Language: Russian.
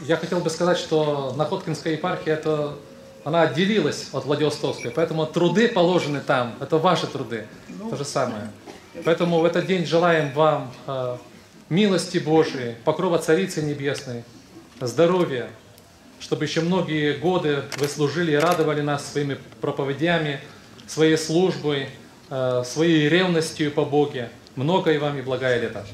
Я хотел бы сказать, что Находкинская епархия, она отделилась от Владивостокской, поэтому труды положены там, это ваши труды, то же самое. Поэтому в этот день желаем вам милости Божией, покрова Царицы Небесной, здоровья, чтобы еще многие годы вы служили и радовали нас своими проповедями, своей службой, своей ревностью по Боге. Многое вам и благое лето.